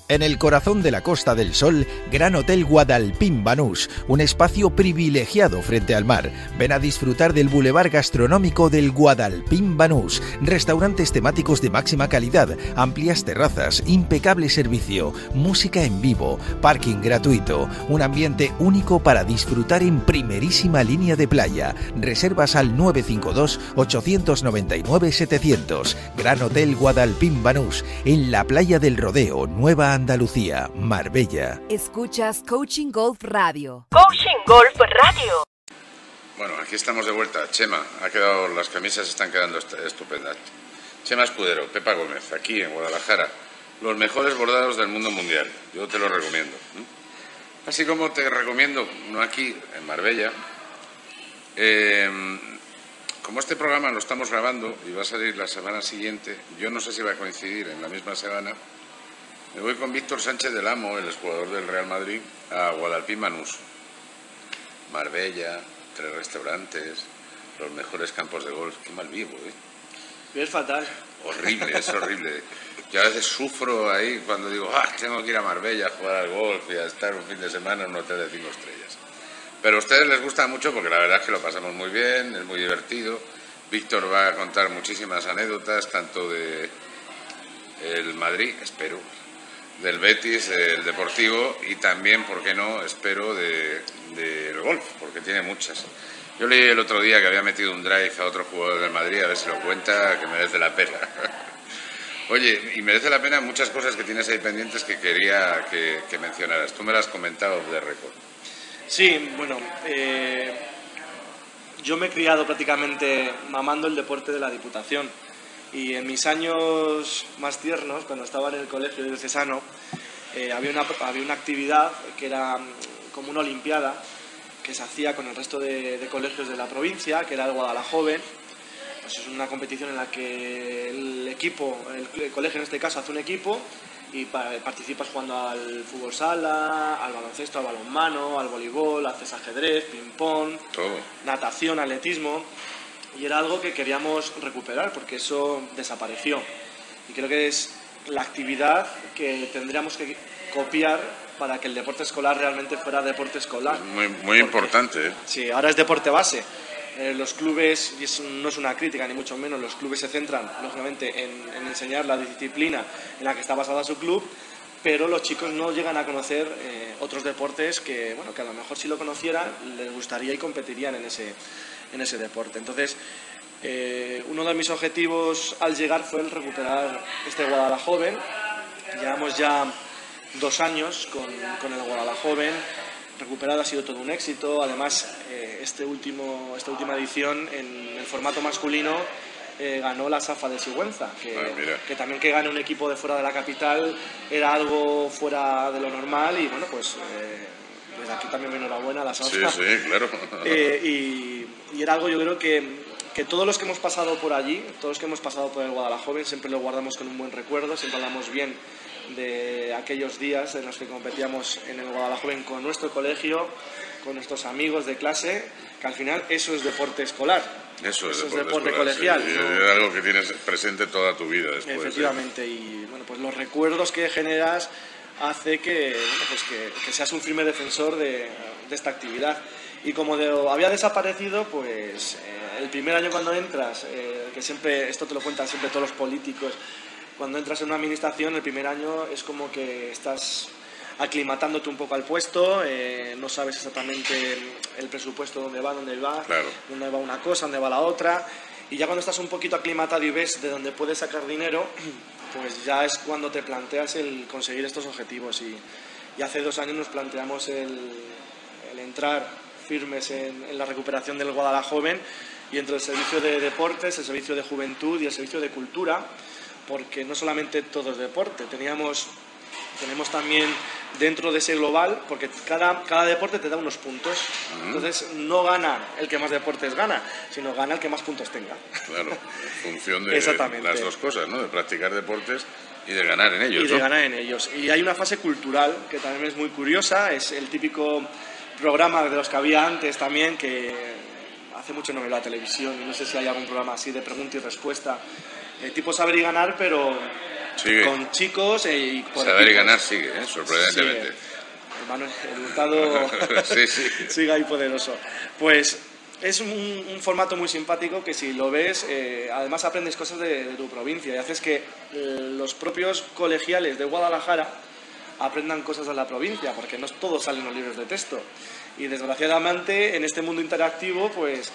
En el corazón de la Costa del Sol, Gran Hotel Guadalpín Banús, un espacio privilegiado frente al mar. Ven a disfrutar del Boulevard Gastronómico del Guadalpín Banús, restaurantes temáticos de máxima calidad, amplias terrazas, impecable servicio, música en vivo, parking gratuito, un ambiente único para disfrutar en primerísima línea de playa. Reservas al 952-899-700. Gran Hotel Guadalpín Banús, en la Playa del Rodeo, Nueva Andalucía, Marbella. Escuchas Coaching Golf Radio. Coaching Golf Radio. Bueno, aquí estamos de vuelta. Chema, ha quedado, las camisas están quedando estupendas. Chema Escudero, Pepa Gómez, aquí en Guadalajara. Los mejores bordados del mundo mundial. Yo te lo recomiendo. Así como te recomiendo, no aquí, en Marbella. Como este programa lo estamos grabando y va a salir la semana siguiente, yo no sé si va a coincidir en la misma semana. Me voy con Víctor Sánchez del Amo, el exjugador del Real Madrid, a Guadalpín Banús. Marbella, 3 restaurantes, los mejores campos de golf. Qué mal vivo, ¿eh? Es fatal. Horrible, es horrible. Yo a veces sufro ahí cuando digo, tengo que ir a Marbella a jugar al golf y a estar un fin de semana en un hotel de 5 estrellas. Pero a ustedes les gusta mucho porque la verdad es que lo pasamos muy bien, es muy divertido. Víctor va a contar muchísimas anécdotas, tanto de el Madrid, espero, del Betis, el Deportivo y también, ¿por qué no?, espero del golf, porque tiene muchas. Yo leí el otro día que había metido un drive a otro jugador del Madrid, a ver si lo cuenta, que merece la pena. Oye, y merece la pena muchas cosas que tienes ahí pendientes que quería que mencionaras. Tú me las has comentado de récord. Sí, bueno, yo me he criado prácticamente mamando el deporte de la Diputación. Y en mis años más tiernos, cuando estaba en el colegio diocesano, había una actividad que era como una olimpiada que se hacía con el resto de colegios de la provincia, que era el Guadalajoven. Pues es una competición en la que el equipo, el colegio en este caso, hace un equipo y participas jugando al fútbol sala, al baloncesto, al balonmano, al voleibol, haces ajedrez, ping-pong, natación, atletismo. Y era algo que queríamos recuperar porque eso desapareció. Y creo que es la actividad que tendríamos que copiar para que el deporte escolar realmente fuera deporte escolar. Muy importante, ¿eh? Sí, ahora es deporte base. Los clubes, y eso no es una crítica ni mucho menos, los clubes se centran lógicamente en enseñar la disciplina en la que está basada su club, pero los chicos no llegan a conocer otros deportes que, bueno, que a lo mejor si lo conocieran les gustaría y competirían en ese deporte. Entonces, uno de mis objetivos al llegar fue el recuperar este Guadalajoven. Llevamos ya 2 años con el Guadalajoven. Recuperado ha sido todo un éxito. Además, esta última edición en el formato masculino ganó la SAFA de Sigüenza, que también que gane un equipo de fuera de la capital era algo fuera de lo normal y bueno, pues desde aquí también me enhorabuena a la SAFA. Sí, claro. Y era algo, yo creo que todos los que hemos pasado por allí, todos los que hemos pasado por el Guadalajoven, siempre lo guardamos con un buen recuerdo, siempre hablamos bien de aquellos días en los que competíamos en el Guadalajoven con nuestro colegio, con nuestros amigos de clase, que al final eso es deporte escolar. Eso es deporte escolar, colegial. Sí, ¿no? Es algo que tienes presente toda tu vida después. Efectivamente, y bueno, pues los recuerdos que generas hace que, bueno, pues que seas un firme defensor de esta actividad. Y como había desaparecido, pues el primer año cuando entras, que siempre, esto te lo cuentan siempre todos los políticos, cuando entras en una administración, el primer año es como que estás aclimatándote un poco al puesto, no sabes exactamente el presupuesto dónde va, claro, dónde va una cosa, dónde va la otra, y ya cuando estás un poquito aclimatado y ves de dónde puedes sacar dinero, pues ya es cuando te planteas el conseguir estos objetivos. Y hace 2 años nos planteamos el entrar firmes en la recuperación del Guadalajoven, y entre el servicio de deportes, el servicio de juventud y el servicio de cultura, porque no solamente todo es deporte, tenemos también dentro de ese global, porque cada deporte te da unos puntos. Entonces no gana el que más deportes gana, sino gana el que más puntos tenga. Claro, en función de las dos cosas, ¿no? De practicar deportes y de ganar en ellos. Y hay una fase cultural que también es muy curiosa, es el típico programa de los que había antes también, que hace mucho no veo la televisión, y no sé si hay algún programa así de pregunta y respuesta, tipo Saber y Ganar, pero... Sigue. Con chicos y con Saber y Ganar sigue, sorprendentemente. Hermano, el Hurtado sigue ahí poderoso. Pues es un formato muy simpático que si lo ves, además aprendes cosas de tu provincia, y haces que los propios colegiales de Guadalajara aprendan cosas de la provincia, porque no todos salen los libros de texto. Y desgraciadamente en este mundo interactivo, pues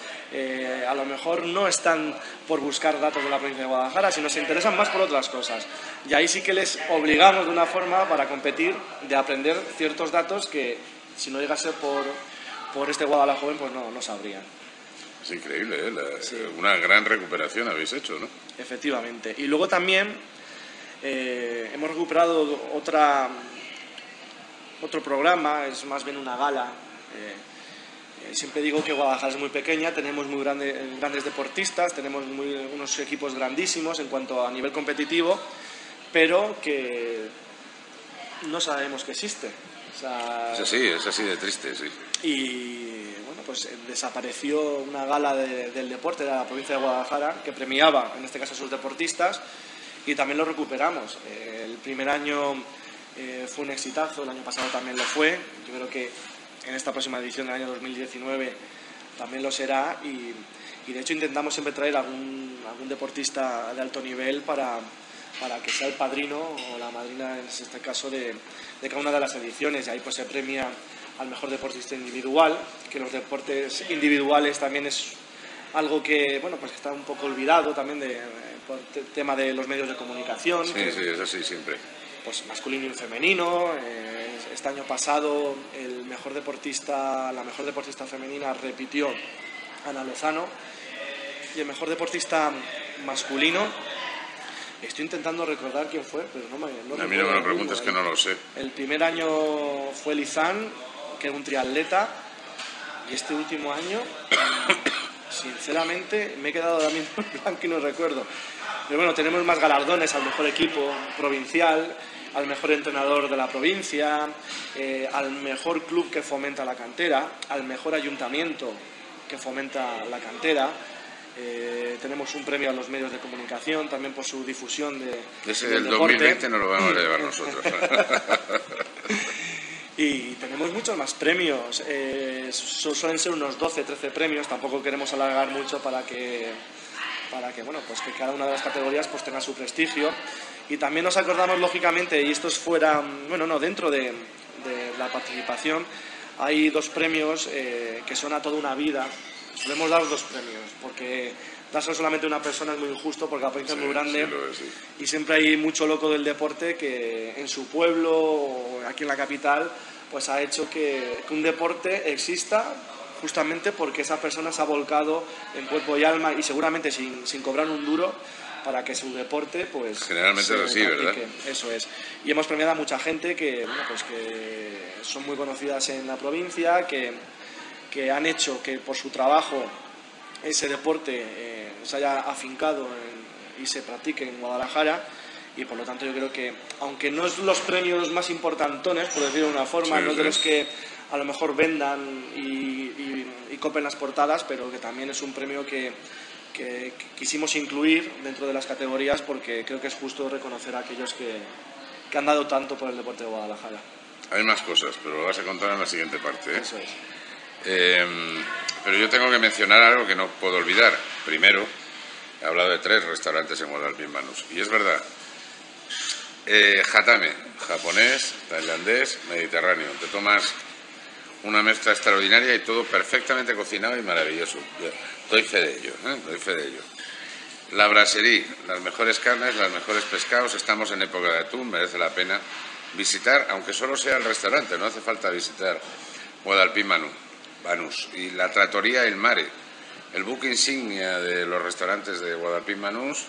a lo mejor no están por buscar datos de la provincia de Guadalajara, sino se interesan más por otras cosas. Y ahí sí que les obligamos de una forma para competir, de aprender ciertos datos que si no llegase por este Guadalajoven, pues no sabrían. Es increíble, ¿eh? Una gran recuperación habéis hecho, ¿no? Efectivamente. Y luego también hemos recuperado otro programa, es más bien una gala. Siempre digo que Guadalajara es muy pequeña, tenemos muy grandes deportistas, tenemos unos equipos grandísimos en cuanto a nivel competitivo, pero que no sabemos que existe. O sea, es así de triste, sí. Y bueno, pues desapareció una gala del deporte de la provincia de Guadalajara que premiaba, en este caso, a sus deportistas, y también lo recuperamos. El primer año fue un exitazo, el año pasado también lo fue, yo creo que en esta próxima edición del año 2019 también lo será, y de hecho intentamos siempre traer algún deportista de alto nivel para que sea el padrino o la madrina, en este caso, de cada una de las ediciones, y ahí pues se premia al mejor deportista individual, que los deportes individuales también es algo que, bueno, pues está un poco olvidado también por tema de los medios de comunicación. Sí, que, sí, eso sí, siempre. Pues masculino y femenino. Este año pasado la mejor deportista femenina repitió Ana Lozano, y el mejor deportista masculino, estoy intentando recordar quién fue, pero no me mira, me lo preguntas, que no lo sé. El primer año fue Lizán, que es un triatleta, y este último año sinceramente me he quedado también en blanco y no recuerdo. Pero bueno, tenemos más galardones al mejor equipo provincial, al mejor entrenador de la provincia, al mejor club que fomenta la cantera, al mejor ayuntamiento que fomenta la cantera. Tenemos un premio a los medios de comunicación también por su difusión de Ese del 2020 no lo vamos a llevar nosotros. Y tenemos muchos más premios, suelen ser unos 12-13 premios, tampoco queremos alargar mucho para que bueno, pues que cada una de las categorías pues tenga su prestigio. Y también nos acordamos, lógicamente, y esto es fuera, bueno, no, dentro de la participación, hay 2 premios que son a toda una vida. Solemos dar 2 premios, porque dárselo solamente a una persona es muy injusto, porque la provincia es muy grande, y siempre hay mucho loco del deporte que en su pueblo o aquí en la capital pues ha hecho que un deporte exista, justamente porque esa persona se ha volcado en cuerpo y alma, y seguramente sin cobrar un duro, para que su deporte pues generalmente es así, ¿verdad? Eso es. Y hemos premiado a mucha gente que, bueno, pues que son muy conocidas en la provincia, que han hecho que por su trabajo ese deporte se haya afincado y se practique en Guadalajara, y por lo tanto yo creo que, aunque no es los premios más importantones, por decirlo de una forma, sí, no de los que a lo mejor vendan y copen las portadas, pero que también es un premio que quisimos incluir dentro de las categorías porque creo que es justo reconocer a aquellos que han dado tanto por el deporte de Guadalajara. Hay más cosas, pero lo vas a contar en la siguiente parte, ¿eh? Eso es. Pero yo tengo que mencionar algo que no puedo olvidar. Primero, he hablado de 3 restaurantes en Guadalpín Banús, y es verdad. Hatame, japonés, tailandés, mediterráneo. Te tomas una mezcla extraordinaria y todo perfectamente cocinado y maravilloso. Doy fe de ello, ¿eh? Doy fe de ello. La Brasería, las mejores carnes, los mejores pescados. Estamos en época de atún, merece la pena visitar, aunque solo sea el restaurante, no hace falta visitar Guadalpín Banús. Y la Trattoria El Mare, el buque insignia de los restaurantes de Guadalpín Banús,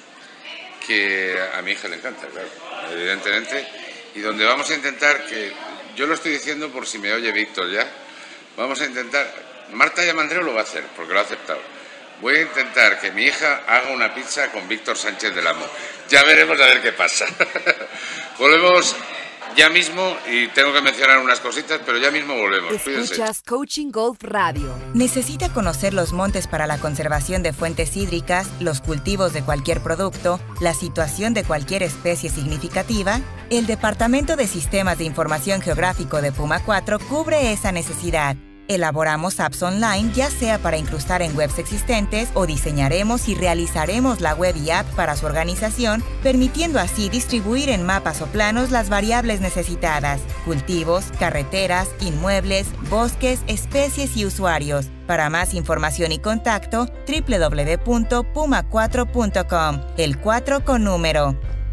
que a mi hija le encanta, claro, evidentemente, y donde vamos a intentar que, yo lo estoy diciendo por si me oye Víctor ya, vamos a intentar, Marta Jaume Andreu lo va a hacer, porque lo ha aceptado, voy a intentar que mi hija haga una pizza con Víctor Sánchez del Amo, ya veremos a ver qué pasa. Volvemos ya mismo, y tengo que mencionar unas cositas, pero ya mismo volvemos. Escuchas, cuídense. Coaching Golf Radio. ¿Necesita conocer los montes para la conservación de fuentes hídricas, los cultivos de cualquier producto, la situación de cualquier especie significativa? El Departamento de Sistemas de Información Geográfico de Puma 4 cubre esa necesidad. Elaboramos apps online, ya sea para incrustar en webs existentes o diseñaremos y realizaremos la web y app para su organización, permitiendo así distribuir en mapas o planos las variables necesitadas, cultivos, carreteras, inmuebles, bosques, especies y usuarios. Para más información y contacto, www.puma4.com, el 4 con número.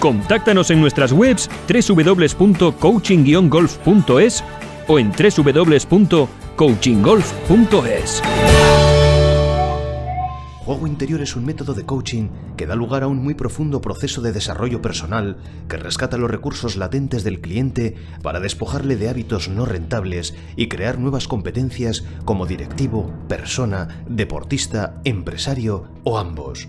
Contáctanos en nuestras webs www.coaching-golf.es o en www.coachinggolf.es. Juego Interior es un método de coaching que da lugar a un muy profundo proceso de desarrollo personal que rescata los recursos latentes del cliente para despojarle de hábitos no rentables y crear nuevas competencias como directivo, persona, deportista, empresario o ambos.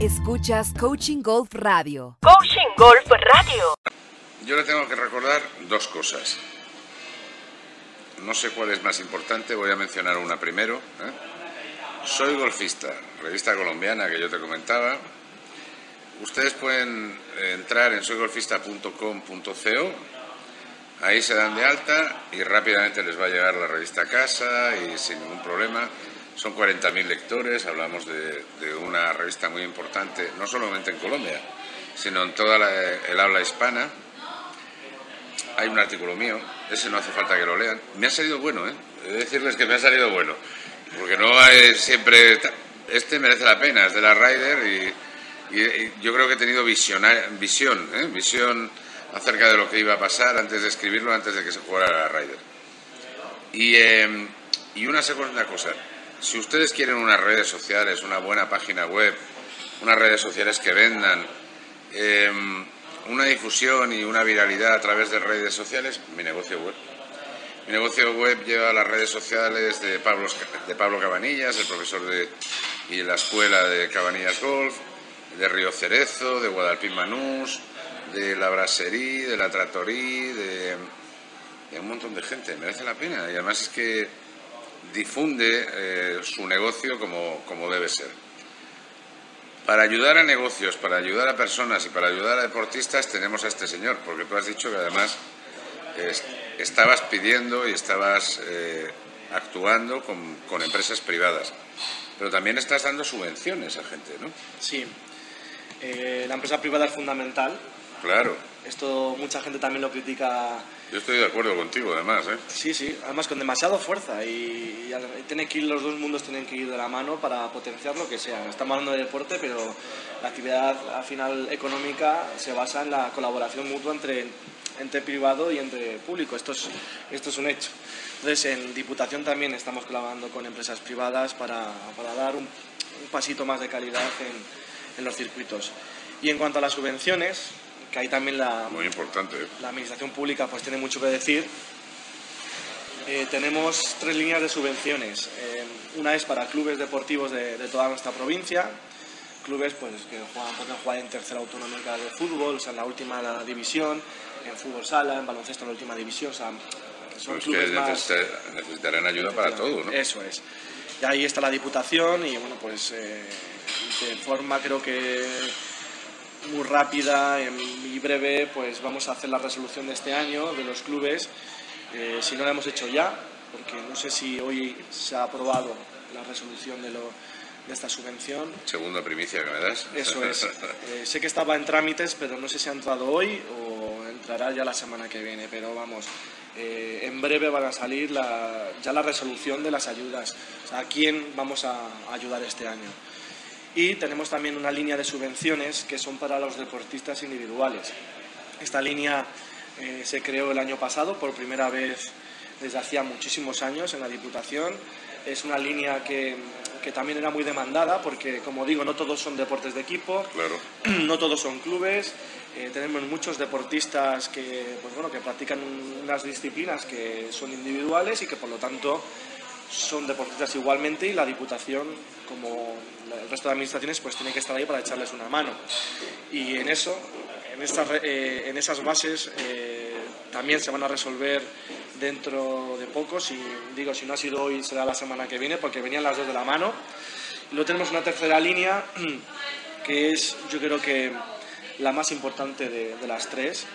Escuchas Coaching Golf Radio. Coaching Golf Radio. Yo le tengo que recordar 2 cosas. No sé cuál es más importante, voy a mencionar una primero, ¿eh? Soy Golfista, revista colombiana que yo te comentaba. Ustedes pueden entrar en soygolfista.com.co. Ahí se dan de alta y rápidamente les va a llegar la revista a casa y sin ningún problema. Son 40.000 lectores, hablamos de una revista muy importante, no solamente en Colombia, sino en toda el habla hispana. Hay un artículo mío, ese no hace falta que lo lean. Me ha salido bueno, ¿eh? He de decirles que me ha salido bueno, porque no es siempre... Este merece la pena, es de la Ryder y yo creo que he tenido visión acerca de lo que iba a pasar antes de escribirlo, antes de que se jugara la Ryder. Y una segunda cosa. Si ustedes quieren unas redes sociales, una buena página web, unas redes sociales que vendan, una difusión y una viralidad a través de redes sociales, mi negocio web. Mi negocio web lleva las redes sociales de Pablo Cabanillas, el profesor y la escuela de Cabanillas Golf, de Río Cerezo, de Guadalpín Banús, de La Brasería, de La Trattoria, de un montón de gente. Merece la pena y además es que difunde su negocio como debe ser. Para ayudar a negocios, para ayudar a personas y para ayudar a deportistas tenemos a este señor, porque tú has dicho que además estabas pidiendo y estabas actuando con empresas privadas. Pero también estás dando subvenciones a gente, ¿no? Sí. La empresa privada es fundamental. Claro. Esto mucha gente también lo critica. Yo estoy de acuerdo contigo, además, ¿eh? Sí, sí. Además, con demasiada fuerza. Y tienen que ir, los dos mundos tienen que ir de la mano para potenciar lo que sea. Estamos hablando de deporte, pero la actividad, al final, económica se basa en la colaboración mutua entre privado y entre público. Esto es un hecho. Entonces, en Diputación también estamos colaborando con empresas privadas para dar un pasito más de calidad en los circuitos. Y en cuanto a las subvenciones, que ahí también muy importante, ¿eh? La administración pública pues tiene mucho que decir. Tenemos tres líneas de subvenciones. Una es para clubes deportivos de toda nuestra provincia, clubes pues que pueden jugar en tercera autonómica de fútbol, o sea, en la última división, en fútbol sala, en baloncesto en la última división, o sea, son pues clubes que necesitarán ayuda para todo, ¿no? Eso es. Y ahí está la Diputación y bueno, pues de forma creo que muy rápida y breve, pues vamos a hacer la resolución de este año de los clubes, si no la hemos hecho ya, porque no sé si hoy se ha aprobado la resolución de esta subvención. Segunda primicia que me das. Eso es. Sé que estaba en trámites, pero no sé si ha entrado hoy o entrará ya la semana que viene, pero vamos, en breve van a salir ya la resolución de las ayudas, o sea, a quién vamos a ayudar este año. Y tenemos también una línea de subvenciones que son para los deportistas individuales. Esta línea se creó el año pasado por primera vez desde hacía muchísimos años en la Diputación. Es una línea que también era muy demandada porque, como digo, no todos son deportes de equipo, claro. No todos son clubes. Tenemos muchos deportistas que practican unas disciplinas que son individuales y que, por lo tanto, son deportistas igualmente, y la Diputación, como el resto de administraciones, pues tiene que estar ahí para echarles una mano. Y en eso, en esas bases, también se van a resolver dentro de poco. Si no ha sido hoy, será la semana que viene, porque venían las dos de la mano. Y luego tenemos una tercera línea, que es, yo creo que la más importante de las tres,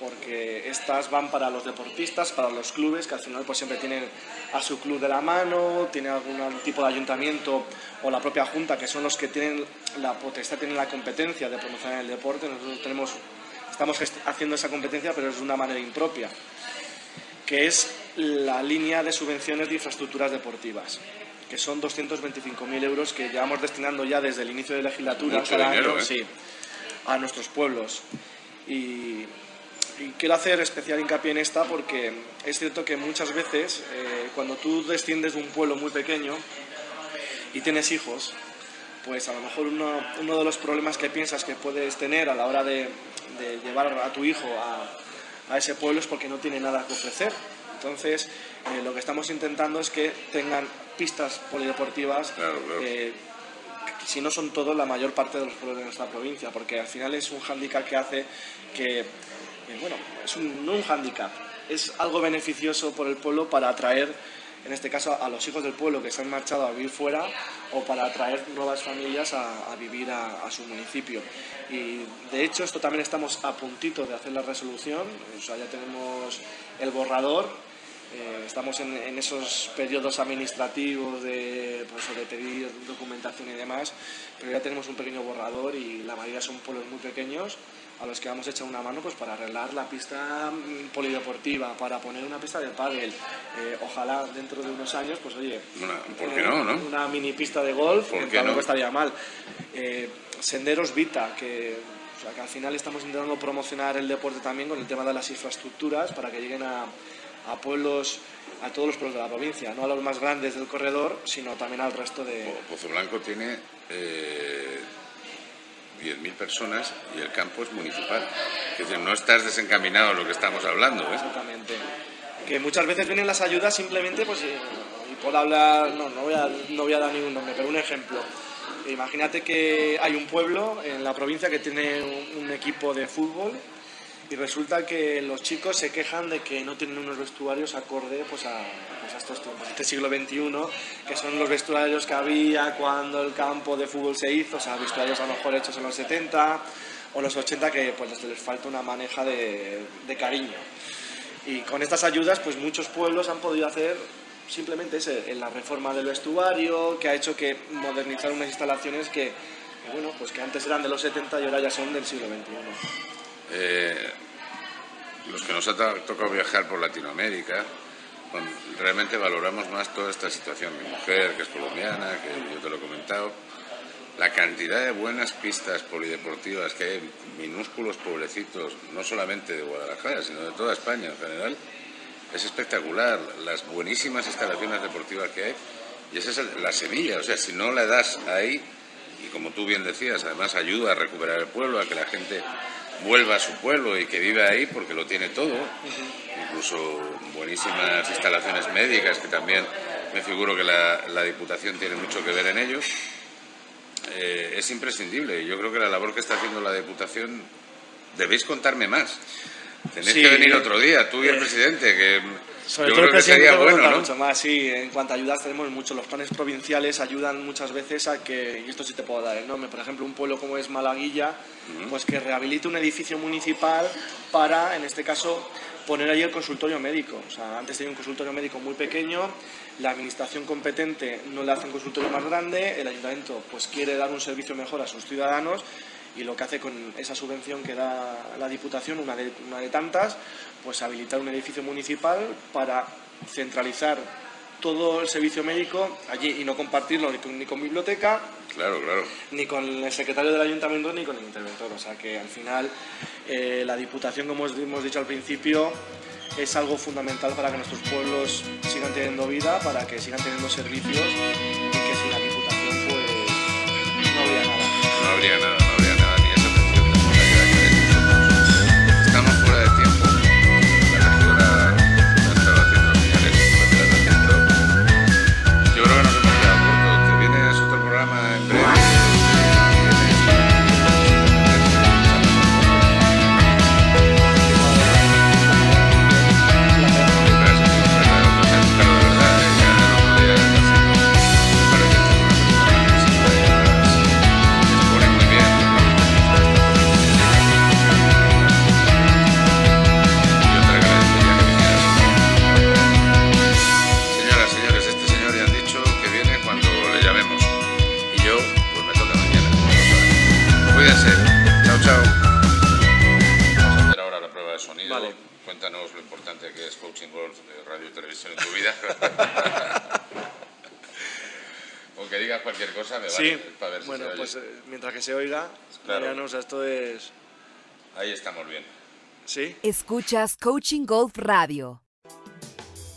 porque estas van para los deportistas, para los clubes, que al final pues siempre tienen a su club de la mano, tiene algún tipo de ayuntamiento o la propia junta, que son los que tienen la potestad, tienen la competencia de promocionar el deporte. Nosotros estamos haciendo esa competencia, pero es de una manera impropia, que es la línea de subvenciones de infraestructuras deportivas, que son 225.000 euros que llevamos destinando ya desde el inicio de la legislatura. Mucho cada dinero, año, sí, a nuestros pueblos. Y quiero hacer especial hincapié en esta porque es cierto que muchas veces cuando tú desciendes de un pueblo muy pequeño y tienes hijos, pues a lo mejor uno de los problemas que piensas que puedes tener a la hora de llevar a tu hijo a ese pueblo es porque no tiene nada que ofrecer. Entonces, lo que estamos intentando es que tengan pistas polideportivas. Claro. Si no son todos, la mayor parte de los pueblos de nuestra provincia, porque al final es un hándicap que hace que... Bueno, no un hándicap, es algo beneficioso por el pueblo para atraer, en este caso, a los hijos del pueblo que se han marchado a vivir fuera, o para atraer nuevas familias a vivir a su municipio. Y de hecho, esto también estamos a puntito de hacer la resolución, o sea, ya tenemos el borrador. Estamos en esos periodos administrativos de pedir documentación y demás, pero ya tenemos un pequeño borrador y la mayoría son pueblos muy pequeños a los que vamos a echar una mano pues para arreglar la pista polideportiva, para poner una pista de pádel, ojalá dentro de unos años, pues oye, ¿por qué no? Una mini pista de golf, que tampoco estaría mal. Senderos Vita, que al final estamos intentando promocionar el deporte también con el tema de las infraestructuras para que lleguen a pueblos, a todos los pueblos de la provincia, no a los más grandes del corredor, sino también al resto de... Pozo Blanco tiene 10.000 personas y el campo es municipal. Es decir, no estás desencaminado en lo que estamos hablando, ¿eh? Exactamente. Que muchas veces vienen las ayudas simplemente, pues, y por hablar, no voy a dar ningún nombre, pero un ejemplo. Imagínate que hay un pueblo en la provincia que tiene un equipo de fútbol, y resulta que los chicos se quejan de que no tienen unos vestuarios acorde pues a estos tiempos, este siglo XXI, que son los vestuarios que había cuando el campo de fútbol se hizo, o sea, vestuarios a lo mejor hechos en los 70 o los 80, que pues les falta una maneja de cariño. Y con estas ayudas, pues muchos pueblos han podido hacer simplemente es en la reforma del vestuario, que ha hecho que modernizar unas instalaciones que bueno, pues que antes eran de los 70 y ahora ya son del siglo XXI. Los que nos ha tocado viajar por Latinoamérica, realmente valoramos más toda esta situación. Mi mujer, que es colombiana, que yo te lo he comentado, la cantidad de buenas pistas polideportivas que hay, minúsculos pueblecitos, no solamente de Guadalajara, sino de toda España en general, es espectacular, las buenísimas instalaciones deportivas que hay, y esa es la semilla. O sea, si no la das ahí, y como tú bien decías, además ayuda a recuperar el pueblo, a que la gente vuelva a su pueblo y que viva ahí porque lo tiene todo, incluso buenísimas instalaciones médicas, que también me figuro que la Diputación tiene mucho que ver en ellos. Es imprescindible. Yo creo que la labor que está haciendo la Diputación, debéis contarme más. Tenéis que venir otro día, tú y el presidente, que sobre yo todo creo el presidente que sería bueno, ¿no? Mucho más, sí. En cuanto a ayudas tenemos mucho. Los planes provinciales ayudan muchas veces a que, y esto sí te puedo dar el nombre, por ejemplo, un pueblo como es Malaguilla, pues que rehabilite un edificio municipal para, en este caso, poner ahí el consultorio médico. O sea, antes tenía un consultorio médico muy pequeño, la administración competente no le hace un consultorio más grande, el ayuntamiento pues quiere dar un servicio mejor a sus ciudadanos, y lo que hace con esa subvención que da la Diputación, una de tantas, pues habilitar un edificio municipal para centralizar todo el servicio médico allí y no compartirlo ni con biblioteca, claro, ni con el secretario del ayuntamiento ni con el interventor. O sea que al final la Diputación, como hemos dicho al principio, es algo fundamental para que nuestros pueblos sigan teniendo vida, para que sigan teniendo servicios, y que sin la Diputación pues no habría nada. Cuéntanos lo importante que es Coaching Golf, radio y televisión en tu vida. Aunque digas cualquier cosa, me vale para ver si se oye. Pues mientras que se oiga, claro. O sea, esto es... Ahí estamos bien. ¿Sí? Escuchas Coaching Golf Radio.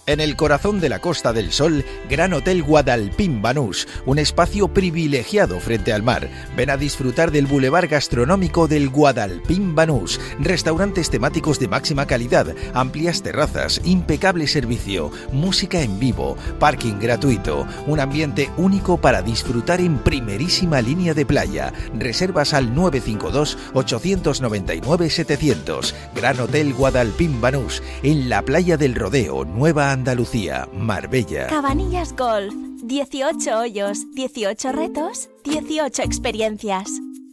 En el corazón de la Costa del Sol, Gran Hotel Guadalpín Banús, un espacio privilegiado frente al mar. Ven a disfrutar del Boulevard Gastronómico del Guadalpín Banús, restaurantes temáticos de máxima calidad, amplias terrazas, impecable servicio, música en vivo, parking gratuito, un ambiente único para disfrutar en primerísima línea de playa. Reservas al 952-899-700. Gran Hotel Guadalpín Banús, en la Playa del Rodeo, Nueva Andalucía, Marbella. Cabanillas Golf, 18 hoyos, 18 retos, 18 experiencias.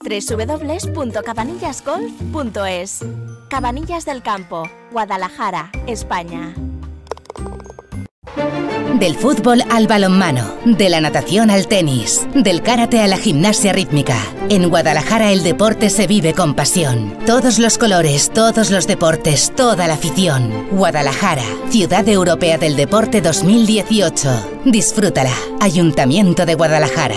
www.cabanillasgolf.es. Cabanillas del Campo, Guadalajara, España. Del fútbol al balonmano, de la natación al tenis, del karate a la gimnasia rítmica. En Guadalajara el deporte se vive con pasión. Todos los colores, todos los deportes, toda la afición. Guadalajara, Ciudad Europea del Deporte 2018. Disfrútala. Ayuntamiento de Guadalajara.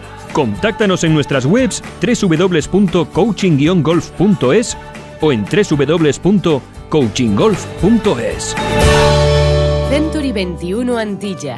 Contáctanos en nuestras webs www.coaching-golf.es o en www.coachinggolf.es. Century 21 Antilla,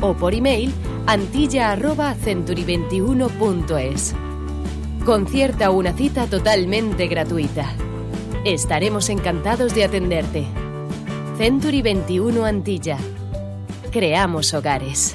O por email antilla@century21.es. Concierta una cita totalmente gratuita. Estaremos encantados de atenderte. Century 21 Antilla. Creamos hogares.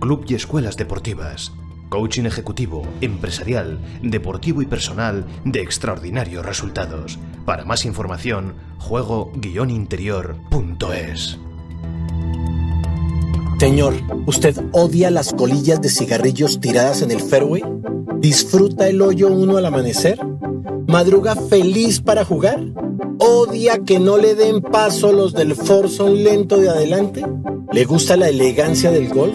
club y escuelas deportivas. Coaching ejecutivo, empresarial, deportivo y personal de extraordinarios resultados. Para más información, juego-interior.es. Señor, ¿usted odia las colillas de cigarrillos tiradas en el fairway? ¿Disfruta el hoyo uno al amanecer? ¿Madruga feliz para jugar? ¿Odia que no le den paso los del forzón lento de adelante? ¿Le gusta la elegancia del golf?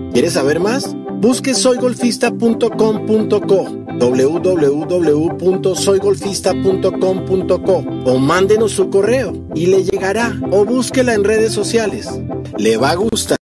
¿Quieres saber más? Busque soygolfista.com.co, www.soygolfista.com.co, o mándenos su correo y le llegará, o búsquela en redes sociales. Le va a gustar.